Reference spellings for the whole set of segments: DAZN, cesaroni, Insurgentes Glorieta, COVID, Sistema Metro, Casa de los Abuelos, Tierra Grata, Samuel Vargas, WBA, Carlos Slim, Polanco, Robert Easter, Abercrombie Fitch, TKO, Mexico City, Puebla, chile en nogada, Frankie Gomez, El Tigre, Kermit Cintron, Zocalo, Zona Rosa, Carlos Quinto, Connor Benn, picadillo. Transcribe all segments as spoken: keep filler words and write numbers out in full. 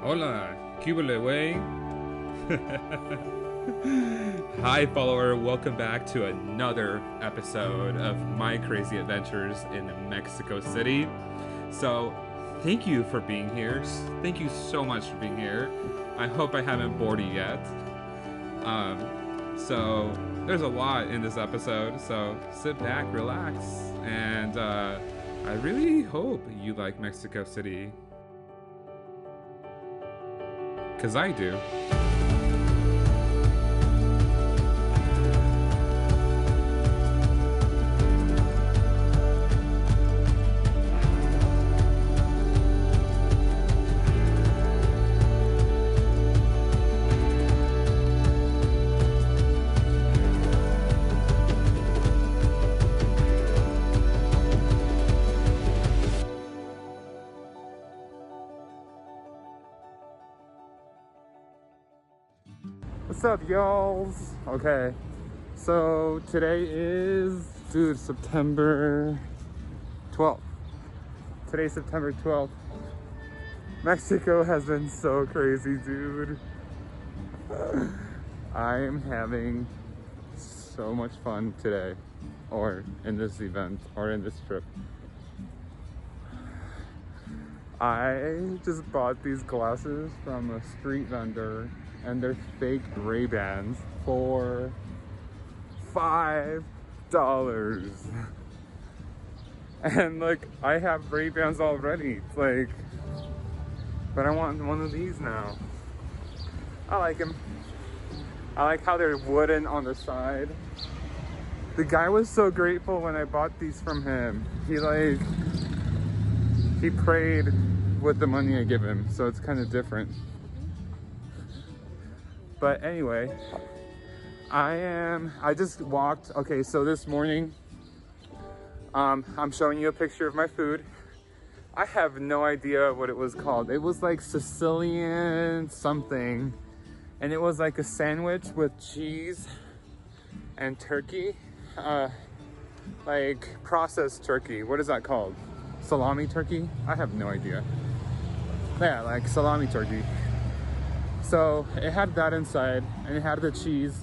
Hola, Cubile way. Hi, follower. Welcome back to another episode of my crazy adventures in Mexico City. So, thank you for being here. Thank you so much for being here. I hope I haven't bored you yet. Um, so, there's a lot in this episode. So, sit back, relax, and uh, I really hope you like Mexico City. Because I do. What's up, y'alls? Okay, so today is, dude, September twelfth. Today's September twelfth. Mexico has been so crazy, dude. I am having so much fun today, or in this event, or in this trip. I just bought these glasses from a street vendor, and they're fake Ray-Bans for five dollars. And like, I have Ray-Bans already. It's like, but I want one of these now. I like them. I like how they're wooden on the side. The guy was so grateful when I bought these from him. He like, he prayed with the money I give him, so it's kind of different. But anyway, I am, I just walked. Okay, so this morning, um, I'm showing you a picture of my food. I have no idea what it was called. It was like Sicilian something. And it was like a sandwich with cheese and turkey, uh, like processed turkey. What is that called? Salami turkey? I have no idea. Yeah, like salami turkey. So it had that inside, and it had the cheese,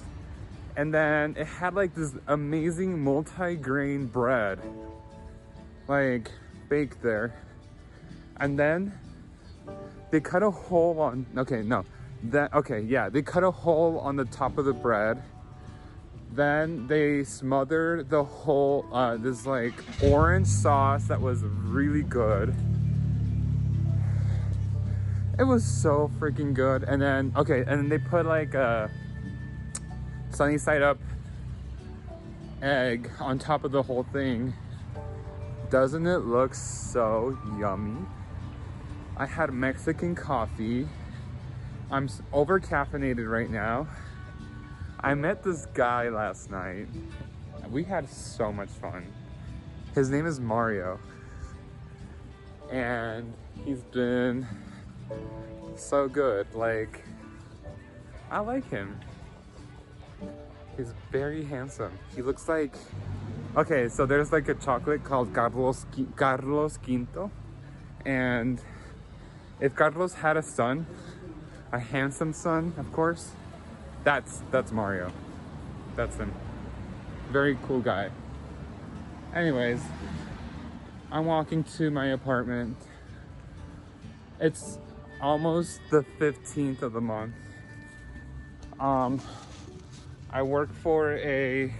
and then it had like this amazing multi-grain bread, like baked there. And then they cut a hole on, okay, no, that, okay, yeah, they cut a hole on the top of the bread. Then they smothered the whole, uh, this like orange sauce that was really good. It was so freaking good. And then, okay, and then they put like a sunny side up egg on top of the whole thing. Doesn't it look so yummy? I had Mexican coffee. I'm over caffeinated right now. I met this guy last night. We had so much fun. His name is Mario. And he's been so good. Like, I like him. He's very handsome. He looks like... Okay, so there's like a chocolate called Carlos, Carlos Quinto. And if Carlos had a son, a handsome son, of course, That's, that's Mario. That's him. Very cool guy. Anyways, I'm walking to my apartment. It's almost the fifteenth of the month. Um, I work for a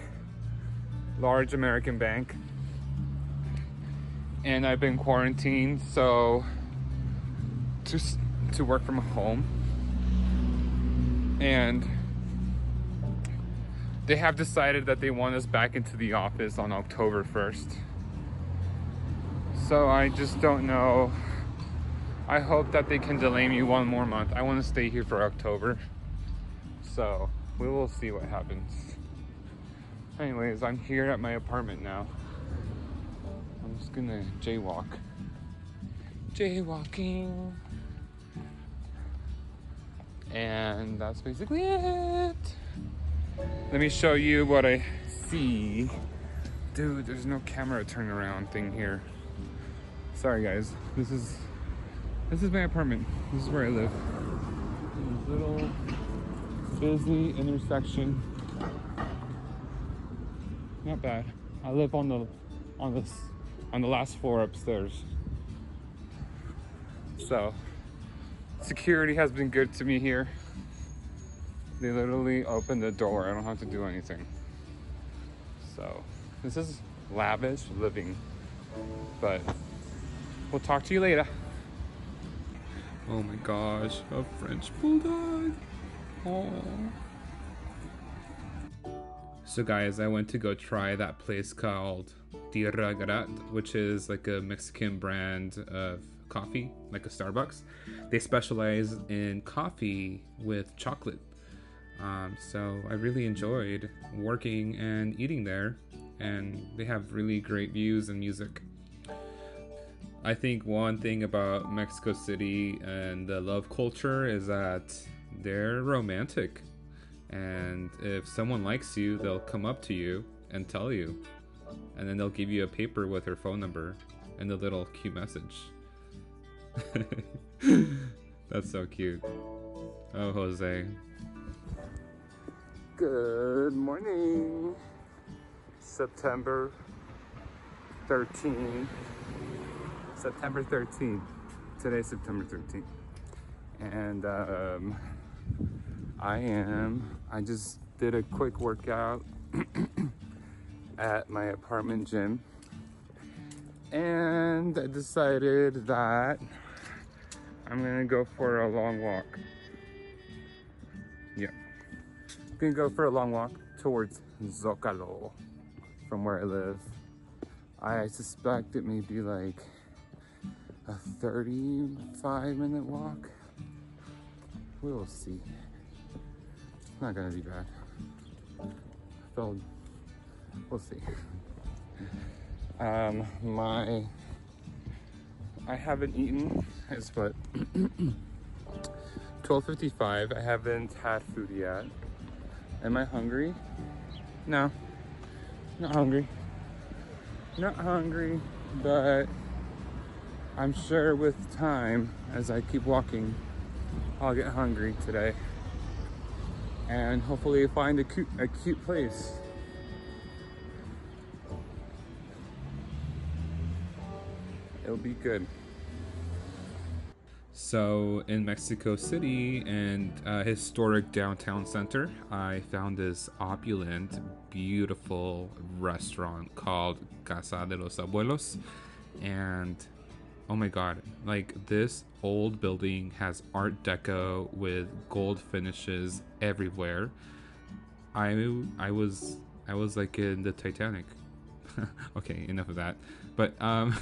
large American bank, and I've been quarantined, so to, to work from home. And they have decided that they want us back into the office on October first. So I just don't know. I hope that they can delay me one more month. I want to stay here for October. So we will see what happens. Anyways, I'm here at my apartment now. I'm just gonna jaywalk. Jaywalking. And that's basically it. Let me show you what I see. Dude, there's no camera turnaround thing here. Sorry guys, this is This is my apartment. This is where I live. In this little busy intersection. Not bad. I live on the on this on the last floor upstairs. So security has been good to me here. They literally open the door. I don't have to do anything. So this is lavish living. But we'll talk to you later. Oh my gosh, a French bulldog. Oh. So guys, I went to go try that place called Tierra Grata, which is like a Mexican brand of coffee, like a Starbucks. They specialize in coffee with chocolate. Um, so I really enjoyed working and eating there, and they have really great views and music. I think one thing about Mexico City and the love culture is that they're romantic. And if someone likes you, they'll come up to you and tell you. And then they'll give you a paper with her phone number and a little cute message. That's so cute. Oh, Jose. Good morning. September thirteenth. September thirteenth. Today's September thirteenth. And, um... I am, I just did a quick workout at my apartment gym, and I decided that I'm gonna go for a long walk. Yeah, I'm gonna go for a long walk towards Zocalo from where I live. I suspect it may be like a thirty-five minute walk. We will see. It's not gonna be bad. So we'll see. Um, my I haven't eaten. It's what twelve fifty-five. I haven't had food yet. Am I hungry? No, not hungry. Not hungry, but I'm sure with time, as I keep walking, I'll get hungry today. And hopefully find a cute, a cute place. It'll be good. So in Mexico City and uh, historic downtown center, I found this opulent, beautiful restaurant called Casa de los Abuelos. And oh my God, like this old building has art deco with gold finishes everywhere. I I was I was like in the Titanic. Okay, enough of that. But um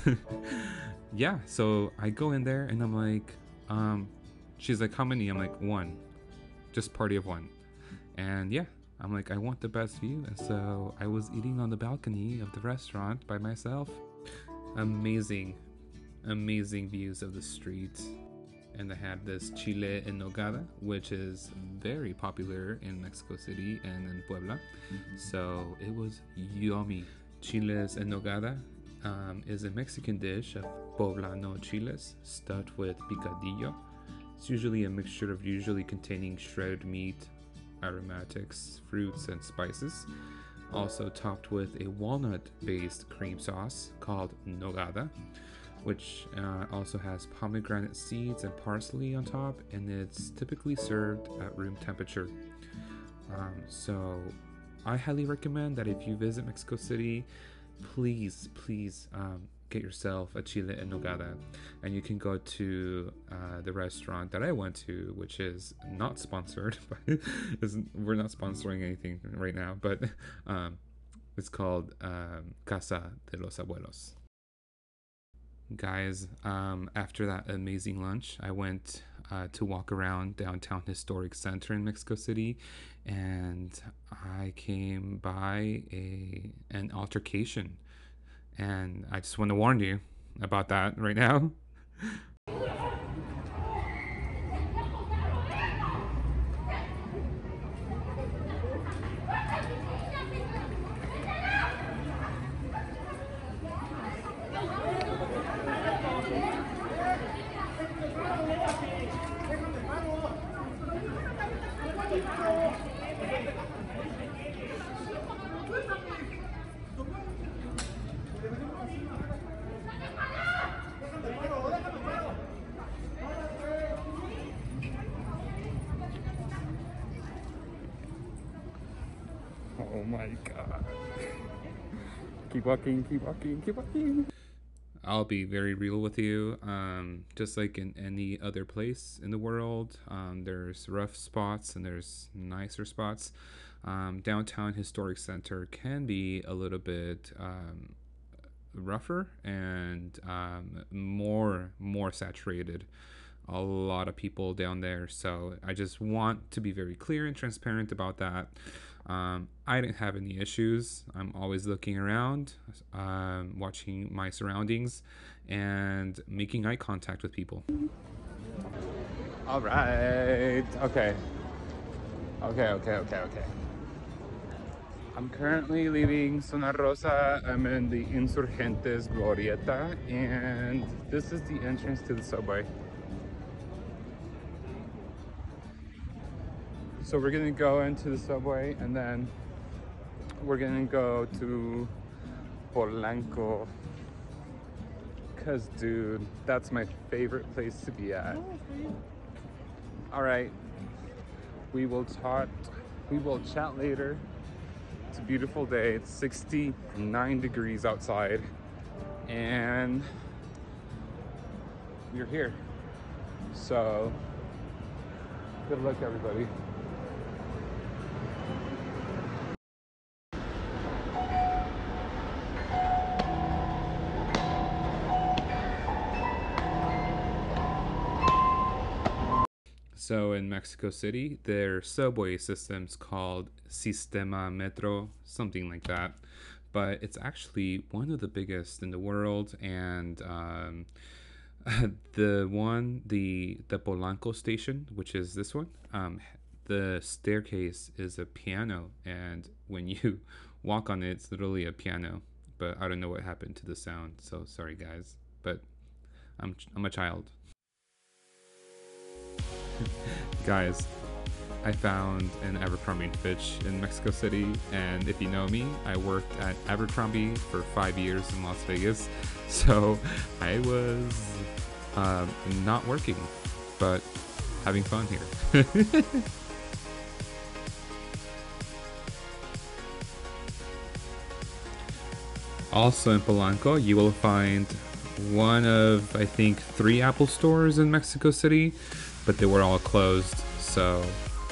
yeah, so I go in there and I'm like, um she's like, how many? I'm like, one. Just party of one. And yeah, I'm like, I want the best view, and so I was eating on the balcony of the restaurant by myself. Amazing. Amazing views of the street, and they have this chile en nogada, which is very popular in Mexico City and in Puebla. So it was yummy. Chiles en nogada um, is a Mexican dish of poblano chiles stuffed with picadillo. It's usually a mixture of usually containing shredded meat, aromatics, fruits, and spices. Also topped with a walnut-based cream sauce called nogada, which uh, also has pomegranate seeds and parsley on top, and it's typically served at room temperature. Um, so I highly recommend that if you visit Mexico City, please, please um, get yourself a chile en nogada. And you can go to uh, the restaurant that I went to, which is not sponsored. But we're not sponsoring anything right now, but um, it's called um, Casa de los Abuelos. Guys, um, after that amazing lunch, I went uh, to walk around downtown historic center in Mexico City, and I came by a an altercation, and I just want to warn you about that right now. my God. Keep walking, keep walking, keep walking. I'll be very real with you. Um, just like in any other place in the world, um, there's rough spots and there's nicer spots. Um, downtown Historic Center can be a little bit um, rougher and um, more, more saturated. A lot of people down there. So I just want to be very clear and transparent about that. Um, I didn't have any issues. I'm always looking around, um, watching my surroundings and making eye contact with people. All right. Okay. Okay. Okay. Okay. Okay. I'm currently leaving Zona Rosa. I'm in the Insurgentes Glorieta, and this is the entrance to the subway. So we're gonna go into the subway and then we're gonna go to Polanco. Cause dude, that's my favorite place to be at. All right, we will talk, we will chat later. It's a beautiful day, it's sixty-nine degrees outside and we're here. So good luck everybody. So in Mexico City, their subway system's called Sistema Metro, something like that. But it's actually one of the biggest in the world. And um, the one, the, the Polanco station, which is this one, um, the staircase is a piano. And when you walk on it, it's literally a piano. But I don't know what happened to the sound. So sorry, guys. But I'm, I'm a child. Guys, I found an Abercrombie Fitch in Mexico City, and if you know me, I worked at Abercrombie for five years in Las Vegas, so I was uh, not working, but having fun here. Also in Polanco, you will find one of, I think, three Apple stores in Mexico City, but they were all closed. So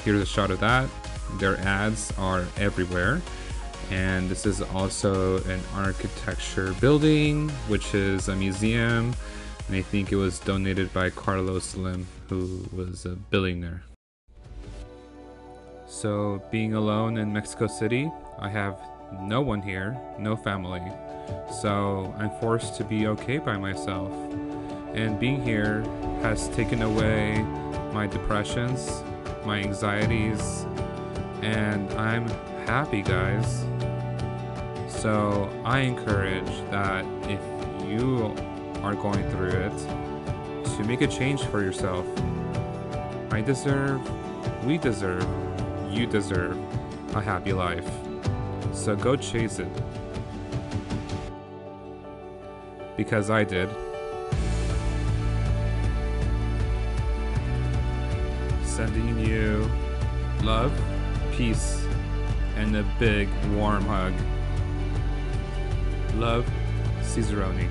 here's a shot of that. Their ads are everywhere. And this is also an architecture building, which is a museum. And I think it was donated by Carlos Slim, who was a billionaire. So being alone in Mexico City, I have no one here, no family. So I'm forced to be okay by myself. And being here has taken away my depressions, my anxieties, and I'm happy, guys. So I encourage that if you are going through it, to make a change for yourself. I deserve, we deserve, you deserve a happy life. So go chase it. Because I did. Sending you love, peace, and a big warm hug. Love, cesaroni.